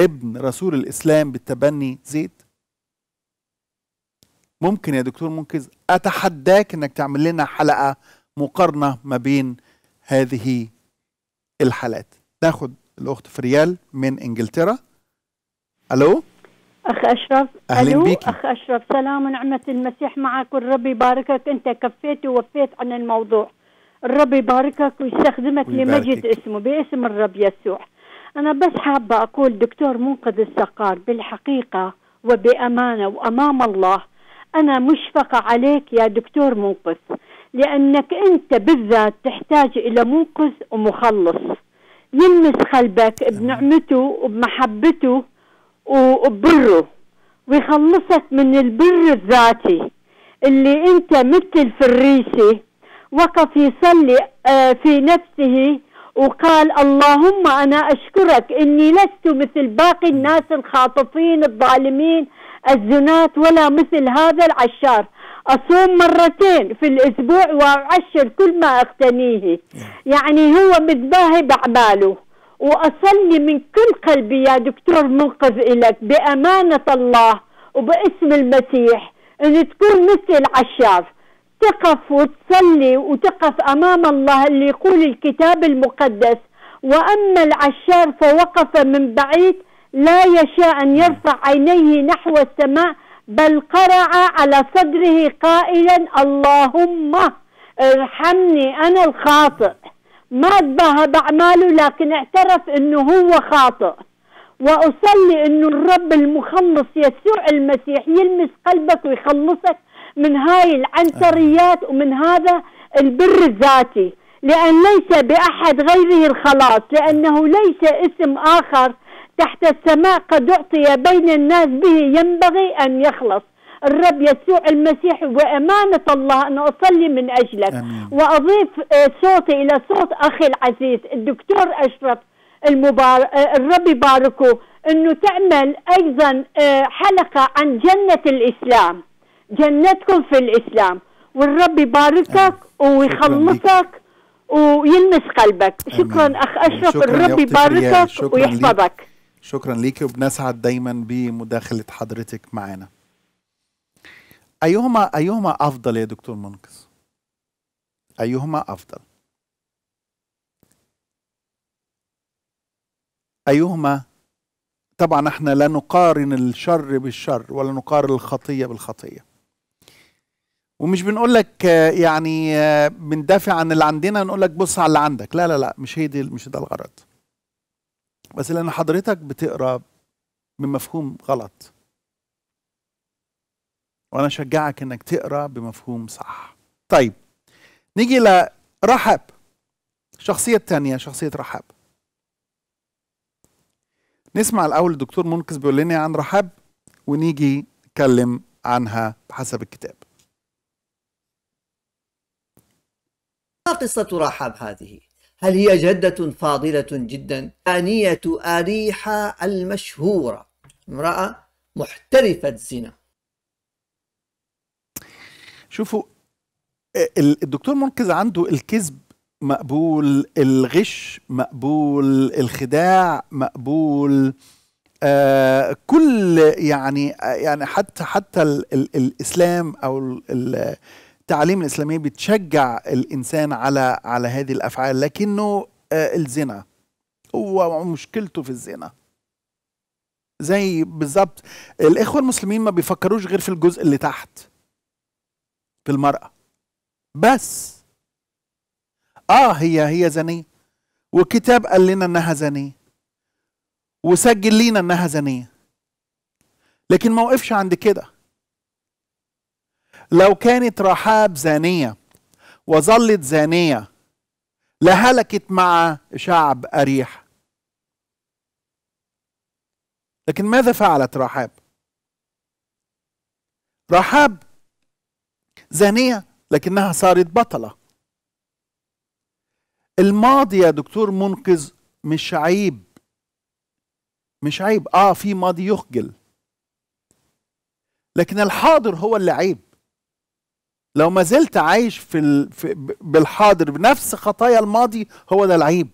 ابن رسول الإسلام بالتبني زيد؟ ممكن يا دكتور منقذ، أتحداك أنك تعمل لنا حلقة مقارنة ما بين هذه الحالات. ناخد الأخت فريال من إنجلترا. ألو أخ أشرف. أهلا بيك أخ أشرف. سلام ونعمة المسيح معك والرب يباركك. أنت كفيت ووفيت عن الموضوع، الرب يباركك ويستخدمك لمجد اسمه باسم الرب يسوع. أنا بس حابة أقول دكتور منقذ السقار بالحقيقة وبأمانة وأمام الله أنا مشفقة عليك يا دكتور منقذ، لأنك أنت بالذات تحتاج إلى منقذ ومخلص يلمس قلبك بنعمته وبمحبته وبره ويخلصك من البر الذاتي اللي أنت مثل في الريسي وقف يصلي في نفسه وقال اللهم أنا أشكرك إني لست مثل باقي الناس الخاطفين الظالمين الزنات ولا مثل هذا العشار، أصوم مرتين في الأسبوع وأعشر كل ما أغتنيه. يعني هو متباهي بأعماله. وأصلي من كل قلبي يا دكتور منقذ إليك بأمانة الله وباسم المسيح أن تكون مثل العشار، تقف وتصلي وتقف أمام الله اللي يقول الكتاب المقدس وأما العشار فوقف من بعيد لا يشاء أن يرفع عينيه نحو السماء بل قرع على صدره قائلا اللهم ارحمني أنا الخاطئ. ما اتباهى بأعماله لكن اعترف أنه هو خاطئ. وأصلي أنه الرب المخلص يسوع المسيح يلمس قلبك ويخلصك من هاي العنتريات ومن هذا البر الذاتي، لأن ليس بأحد غيره الخلاص، لأنه ليس اسم آخر تحت السماء قد أعطي بين الناس به ينبغي أن يخلص. الرب يسوع المسيح وأمانة الله أن أصلي من أجلك. أمين. وأضيف صوتي إلى صوت أخي العزيز الدكتور أشرف الرب يباركه، أنه تعمل أيضا حلقة عن جنة الإسلام، جنتكم في الإسلام، والرب يباركك ويخلصك ويلمس قلبك. شكرا أمين. أخ أشرف، الرب يباركك ويحفظك. شكرا ليك، وبنسعد دايما بمداخلة حضرتك معنا. أيهما أفضل يا دكتور منقذ؟ أيهما أفضل؟ أيهما؟ طبعا احنا لا نقارن الشر بالشر ولا نقارن الخطية بالخطية، ومش بنقول لك يعني بندافع عن اللي عندنا نقول لك بص على اللي عندك، لا لا لا، مش ده الغرض، بس لأن حضرتك بتقرأ بمفهوم غلط، وأنا أشجعك إنك تقرأ بمفهوم صح. طيب نيجي لرحاب، الشخصية الثانية، شخصية راحاب. نسمع الأول الدكتور منقذ بيقول لنا عن راحاب ونيجي نتكلم عنها بحسب الكتاب. ما قصة راحاب هذه؟ هل هي جدة فاضلة جدا؟ آنية أريحا المشهورة، امرأة محترفة الزنا. شوفوا الدكتور منقذ عنده الكذب مقبول، الغش مقبول، الخداع مقبول، كل يعني حتى الإسلام أو التعليم الإسلامي بتشجع الإنسان على هذه الأفعال، لكنه الزنا هو مشكلته في الزنا. زي بالظبط الإخوة المسلمين ما بيفكروش غير في الجزء اللي تحت، في المرأة بس. هي زنية، والكتاب قال لنا انها زنية، وسجل لنا انها زنية، لكن ما وقفش عند كده. لو كانت راحاب زانية وظلت زانية لهلكت مع شعب أريح، لكن ماذا فعلت راحاب؟ راحاب زانية لكنها صارت بطلة. الماضي يا دكتور منقذ مش عيب، مش عيب. في ماضي يخجل، لكن الحاضر هو اللي عيب. لو ما زلت عايش بالحاضر بنفس خطايا الماضي هو ده العيب،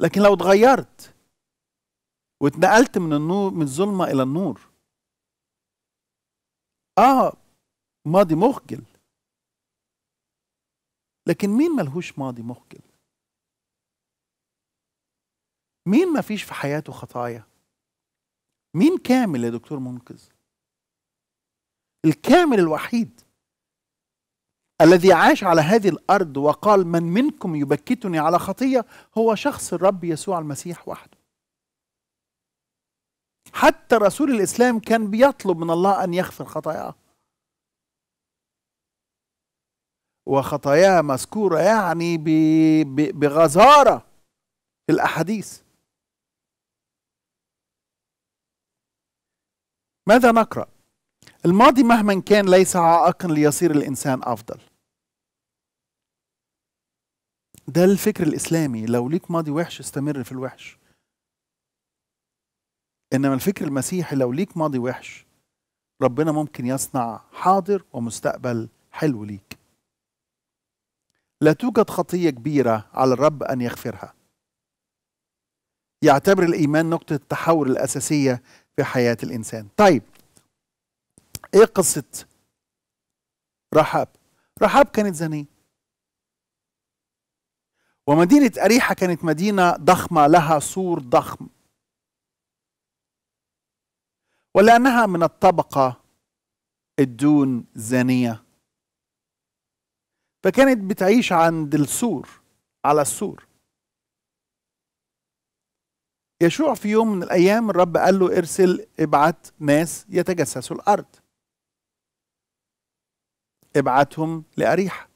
لكن لو اتغيرت واتنقلت من الظلمة إلى النور، ماضي مخجل، لكن مين ملهوش ماضي مخجل؟ مين ما فيش في حياته خطايا؟ مين كامل يا دكتور منقذ؟ الكامل الوحيد الذي عاش على هذه الأرض وقال من منكم يبكتني على خطية هو شخص الرب يسوع المسيح وحده. حتى رسول الإسلام كان بيطلب من الله أن يغفر خطاياه، وخطاياها مذكورة يعني بغزارة في الأحاديث. ماذا نقرأ؟ الماضي مهما كان ليس عائقا ليصير الإنسان أفضل. ده الفكر الإسلامي، لو ليك ماضي وحش استمر في الوحش. إنما الفكر المسيحي لو ليك ماضي وحش ربنا ممكن يصنع حاضر ومستقبل حلو ليك. لا توجد خطية كبيرة على الرب أن يغفرها. يعتبر الإيمان نقطة التحول الأساسية في حياة الإنسان. طيب إيه قصة راحاب؟ راحاب كانت زنية، ومدينة أريحا كانت مدينة ضخمة لها سور ضخم، ولأنها من الطبقة الدون زنية فكانت بتعيش عند السور، على السور. يشوع في يوم من الأيام الرب قال له ارسل، ابعت ناس يتجسسوا الأرض، ابعتهم لأريحا.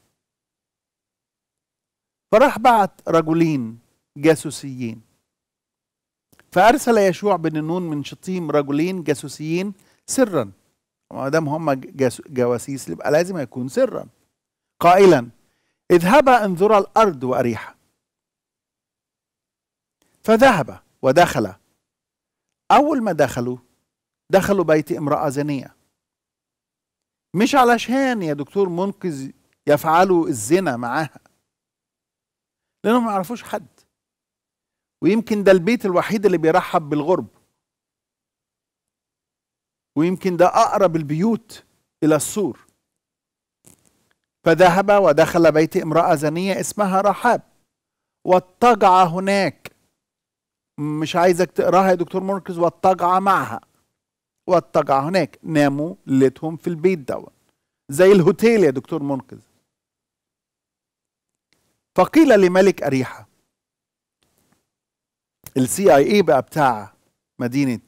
فراح بعت رجلين جاسوسيين. فأرسل يشوع بن نون من شطيم رجلين جاسوسيين سرا، ما دام هم جواسيس يبقى لازم يكون سرا، قائلا اذهبا انظرا الأرض وأريحا. فذهب ودخل. أول ما دخلوا بيت امرأة زانية، مش علشان يا دكتور منقذ يفعلوا الزنا معاها، لأنهم ما يعرفوش حد، ويمكن ده البيت الوحيد اللي بيرحب بالغرب، ويمكن ده أقرب البيوت إلى السور. فذهب ودخل بيت امرأة زانية اسمها راحاب واضطجع هناك. مش عايزك تقراها يا دكتور منقذ، واضطجع معها، واضطجع هناك، ناموا ليلتهم في البيت دوت زي الهوتيل يا دكتور منقذ. فقيل لملك أريحا، CIA بقى بتاع مدينة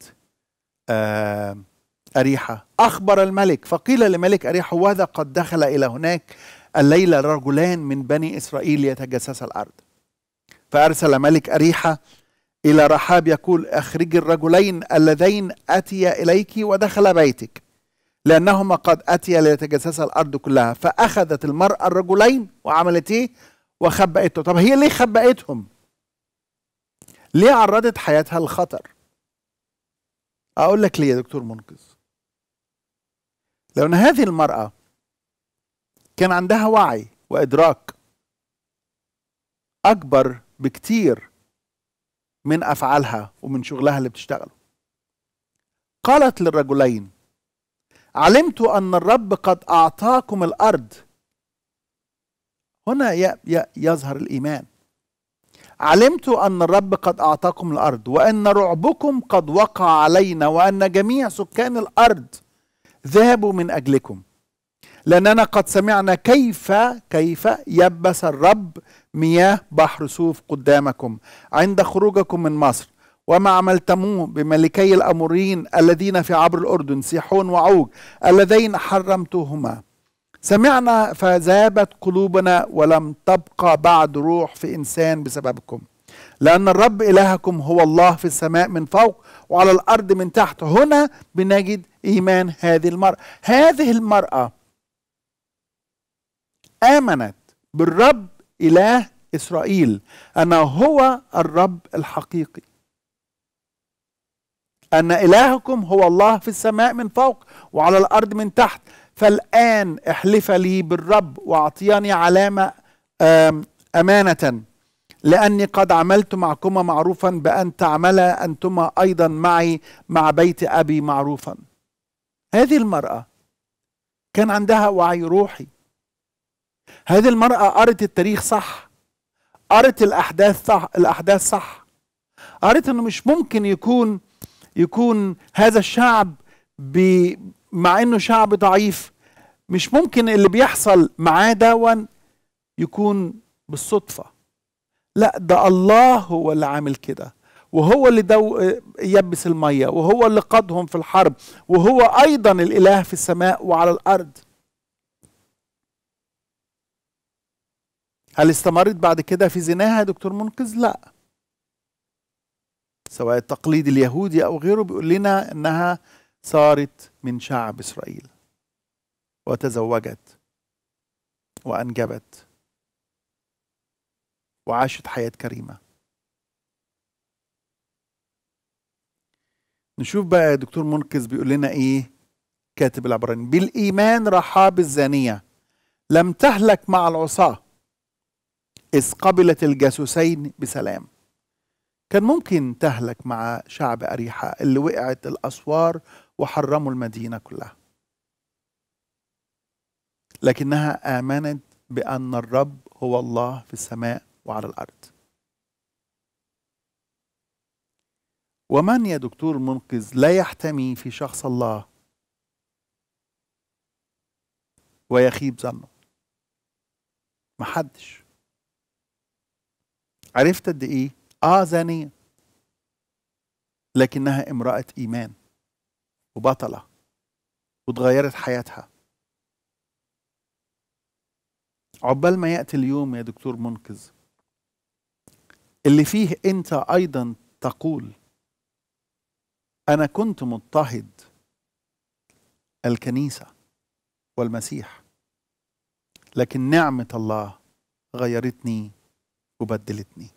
أريحا، أخبر الملك فقيل لملك أريحا وهذا قد دخل إلى هناك الليلة رجلان من بني إسرائيل يتجسس الأرض. فأرسل ملك أريحا إلى رحاب يقول أخرج الرجلين اللذين أتيا إليك ودخل بيتك، لأنهما قد أتيا ليتجسس الأرض كلها. فأخذت المرأة الرجلين وعملت إيه؟ وخبأتهم. طب هي ليه خبأتهم؟ ليه عرضت حياتها للخطر؟ أقول لك ليه يا دكتور منقذ. لأن هذه المرأة كان عندها وعي وإدراك أكبر بكتير من أفعالها ومن شغلها اللي بتشتغله. قالت للرجلين علمت أن الرب قد أعطاكم الأرض. هنا يظهر الإيمان. علمت أن الرب قد أعطاكم الأرض وأن رعبكم قد وقع علينا وأن جميع سكان الأرض ذهبوا من أجلكم، لأننا قد سمعنا كيف يبس الرب مياه بحر سوف قدامكم عند خروجكم من مصر، وما عملتموه بملكي الأموريين الذين في عبر الأردن سيحون وعوج اللذين حرمتوهما. سمعنا فذابت قلوبنا ولم تبقى بعد روح في إنسان بسببكم، لأن الرب إلهكم هو الله في السماء من فوق وعلى الأرض من تحت. هنا بنجد إيمان هذه المرأة. هذه المرأة آمنت بالرب إله إسرائيل، أنه هو الرب الحقيقي، أن إلهكم هو الله في السماء من فوق وعلى الأرض من تحت، فالآن احلف لي بالرب واعطياني علامة أمانة، لأني قد عملت معكما معروفا بأن تعملا أنتما أيضا معي مع بيت أبي معروفا. هذه المرأة كان عندها وعي روحي. هذه المرأة قرت التاريخ صح، قرت الأحداث صح، قرت أنه مش ممكن يكون هذا الشعب مع انه شعب ضعيف، مش ممكن اللي بيحصل معاه دون يكون بالصدفة. لا، ده الله هو اللي عامل كده، وهو اللي يبس المية، وهو اللي قادهم في الحرب، وهو ايضا الاله في السماء وعلى الارض. هل استمرت بعد كده في زناها يا دكتور منقذ؟ لا، سواء التقليد اليهودي او غيره بيقول لنا انها صارت من شعب إسرائيل وتزوجت وأنجبت وعاشت حياة كريمة. نشوف بقى دكتور منقذ بيقول لنا إيه كاتب العبراني. بالإيمان رحاب الزانية لم تهلك مع العصاة، إذ قبلت الجاسوسين بسلام. كان ممكن تهلك مع شعب أريحا اللي وقعت الأسوار وحرموا المدينة كلها، لكنها آمنت بأن الرب هو الله في السماء وعلى الأرض. ومن يا دكتور منقذ لا يحتمي في شخص الله ويخيب ظنه؟ محدش. عرفت قد ايه؟ زانية، لكنها امرأة ايمان وبطلة وتغيرت حياتها. عقبال ما يأتي اليوم يا دكتور منقذ اللي فيه انت ايضا تقول انا كنت مضطهد الكنيسة والمسيح، لكن نعمة الله غيرتني وبدلتني.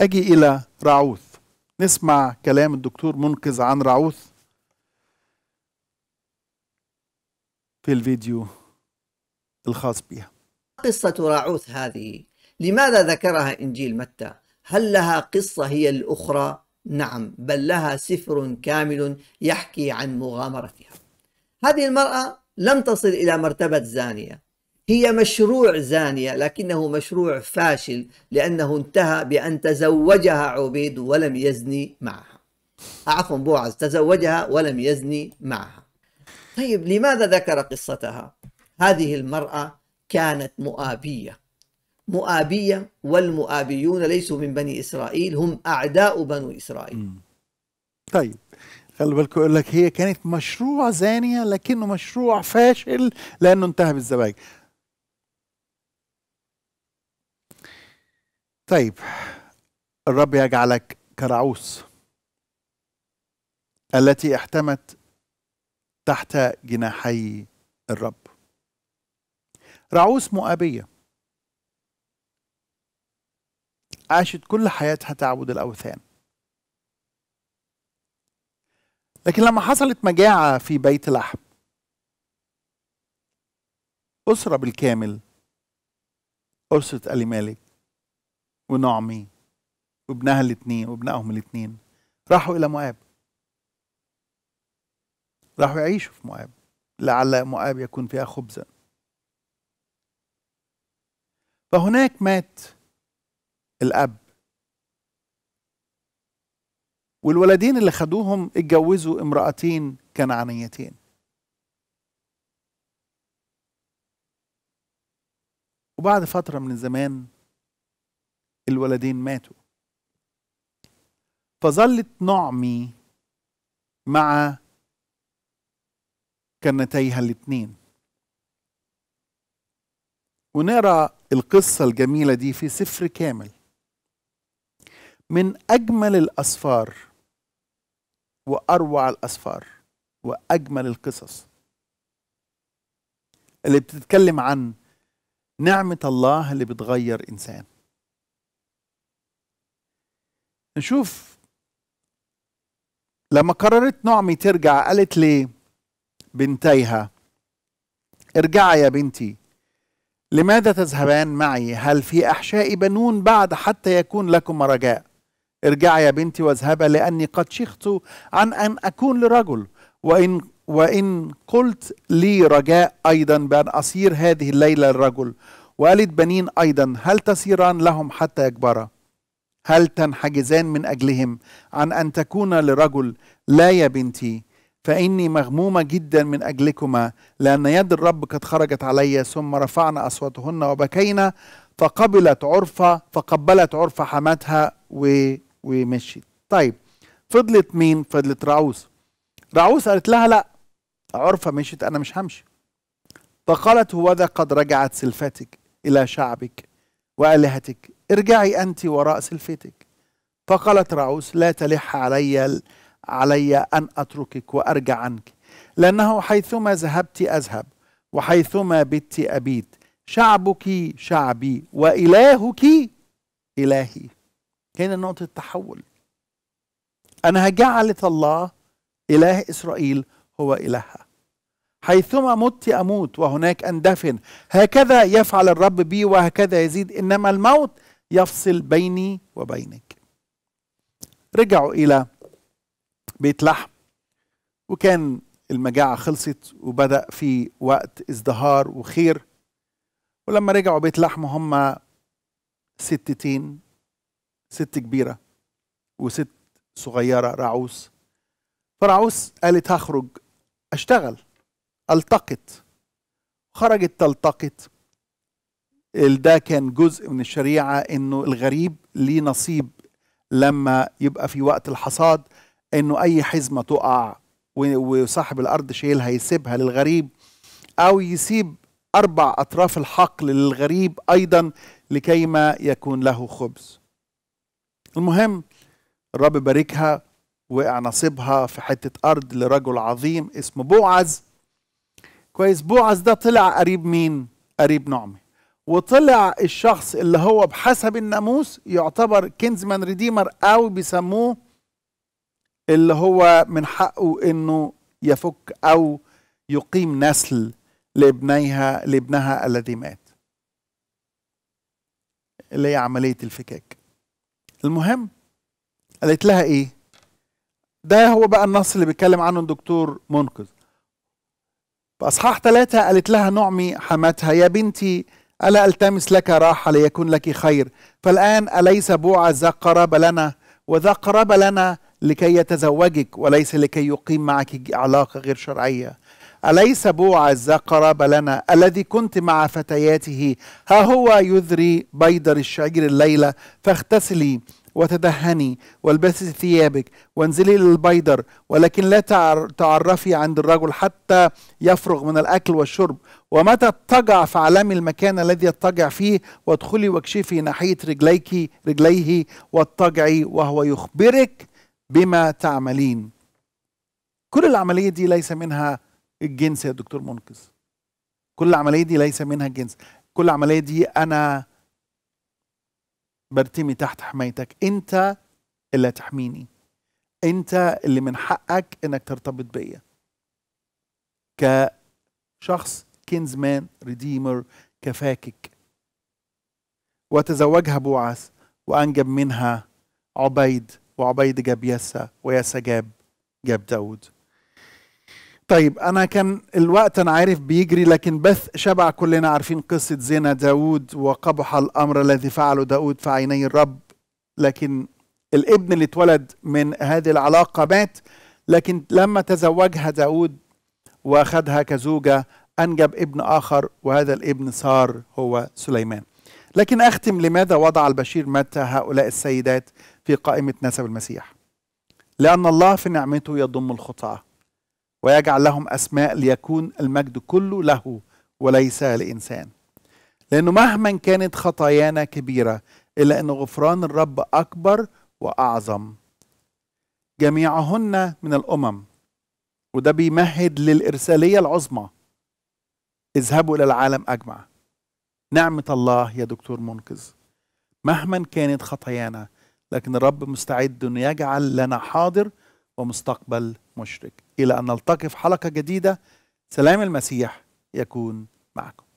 اجي الى راعوث، نسمع كلام الدكتور منقذ عن راعوث في الفيديو الخاص بها. قصة راعوث هذه لماذا ذكرها إنجيل متى؟ هل لها قصة هي الأخرى؟ نعم، بل لها سفر كامل يحكي عن مغامرتها. هذه المرأة لم تصل إلى مرتبة زانية، هي مشروع زانية، لكنه مشروع فاشل لأنه انتهى بأن تزوجها عبيد ولم يزني معها، عفوا بوعز تزوجها ولم يزني معها. طيب لماذا ذكر قصتها؟ هذه المرأة كانت مؤابية، مؤابية، والمؤابيون ليسوا من بني إسرائيل، هم أعداء بنو إسرائيل. طيب خلي بالك، أقول لك هي كانت مشروع زانية لكنه مشروع فاشل لأنه انتهى بالزواج. طيب الرب يجعلك كراعوث التي احتمت تحت جناحي الرب. راعوث مؤابية، عاشت كل حياتها تعبد الأوثان، لكن لما حصلت مجاعة في بيت لحم أسرة بالكامل، أسرة أليمالك ونعمي وابنها الاثنين وابنائهم الاثنين، راحوا إلى مؤاب، راحوا يعيشوا في مؤاب لعل مؤاب يكون فيها خبزا. فهناك مات الأب، والولدين اللي خدوهم اتجوزوا امرأتين كنعانيتين. وبعد فترة من الزمان الولدين ماتوا، فظلت نعمي مع كنتيها الاثنين. ونقرأ القصة الجميلة دي في سفر كامل، من أجمل الأسفار وأروع الأسفار وأجمل القصص اللي بتتكلم عن نعمة الله اللي بتغير إنسان. نشوف لما قررت نعمي ترجع، قالت لي بنتيها ارجعي يا بنتي، لماذا تذهبان معي؟ هل في أحشاء بنون بعد حتى يكون لكم رجاء؟ ارجعي يا بنتي واذهبا، لأني قد شخت عن أن أكون لرجل، وإن قلت لي رجاء أيضا بأن أصير هذه الليلة الرجل. وقالت بنين أيضا، هل تصيران لهم حتى يكبرا؟ هل تنحجزان من أجلهم عن أن تكون لرجل؟ لا يا بنتي، فإني مغمومة جدا من أجلكما، لأن يد الرب قد خرجت علي. ثم رفعنا أصواتهن وبكينا، فقبلت عرفة حماتها ومشيت. طيب فضلت مين؟ فضلت راعوث. راعوث قالت لها لا، عرفة مشيت أنا مش همشي. فقالت هوذا قد رجعت سلفتك إلى شعبك وآلهتك، ارجعي أنت وراء سلفتك. فقالت راعوث لا تلح علي أن أتركك وأرجع عنك، لأنه حيثما ذهبت أذهب وحيثما بت أبيت. شعبك شعبي وإلهك إلهي. هنا نقطة التحول، أنها جعلت الله إله إسرائيل هو إلهها. حيثما مت أموت وهناك أندفن، هكذا يفعل الرب بي وهكذا يزيد، إنما الموت يفصل بيني وبينك. رجعوا إلى بيت لحم، وكان المجاعة خلصت وبدأ في وقت ازدهار وخير. ولما رجعوا بيت لحم هم ستتين، ست كبيرة وست صغيرة راعوث. فراعوث قالت هخرج أشتغل ألتقط. خرجت تلتقط، ده كان جزء من الشريعة، انه الغريب ليه نصيب لما يبقى في وقت الحصاد، انه اي حزمة تقع وصاحب الارض شيلها يسيبها للغريب، او يسيب 4 أطراف الحقل للغريب ايضا لكيما يكون له خبز. المهم الرب باركها، وقع نصيبها في حتة ارض لرجل عظيم اسمه بوعز. كويس، بوعز ده طلع قريب مين؟ قريب نعمي، وطلع الشخص اللي هو بحسب الناموس يعتبر كنزمان ريديمر، او بيسموه اللي هو من حقه انه يفك او يقيم نسل لابنها الذي مات، اللي هي عملية الفكاك. المهم قالت لها ايه؟ ده هو بقى النص اللي بيتكلم عنه الدكتور منقذ بأصحاح 3. قالت لها نعمي حماتها: يا بنتي ألا ألتمس لك راحة ليكون لك خير؟ فالآن أليس بوعز ذا قرابة لنا؟ وذا قرابة لنا لكي يتزوجك وليس لكي يقيم معك علاقة غير شرعية. أليس بوعز ذا قرابة لنا الذي كنت مع فتياته؟ ها هو يذري بيدر الشعير الليلة، فاغتسلي وتدهني والبسي ثيابك وانزلي للبيدر، ولكن لا تعرفي عند الرجل حتى يفرغ من الأكل والشرب، ومتى اضطجع فاعلمي المكان الذي يضطجع فيه، وادخلي واكشفي ناحية رجليه واضطجعي وهو يخبرك بما تعملين. كل العملية دي ليس منها الجنس يا دكتور منقذ، كل العملية دي ليس منها الجنس، كل العملية دي أنا برتمي تحت حمايتك، انت اللي هتحميني، انت اللي من حقك انك ترتبط بيا كشخص كنزمان ريديمر كفاكك. وتزوجها بوعز وانجب منها عبيد، وعبيد جاب يسا، ويسا جاب داود. طيب انا كان الوقت انا عارف بيجري، لكن بث شبع كلنا عارفين قصة زنا داود وقبح الامر الذي فعله داود في عيني الرب، لكن الابن اللي اتولد من هذه العلاقة مات. لكن لما تزوجها داود واخدها كزوجة انجب ابن اخر، وهذا الابن صار هو سليمان. لكن اختم، لماذا وضع البشير متى هؤلاء السيدات في قائمة نسب المسيح؟ لان الله في نعمته يضم الخطاة ويجعل لهم أسماء ليكون المجد كله له وليس لإنسان، لأنه مهما كانت خطايانا كبيرة إلا أن غفران الرب أكبر وأعظم. جميعهن من الأمم، وده بيمهد للإرسالية العظمى، اذهبوا إلى العالم أجمع. نعمة الله يا دكتور منقذ مهما كانت خطايانا، لكن الرب مستعد أن يجعل لنا حاضر ومستقبل مشرق. إلى أن نلتقي في حلقة جديدة، سلام المسيح يكون معكم.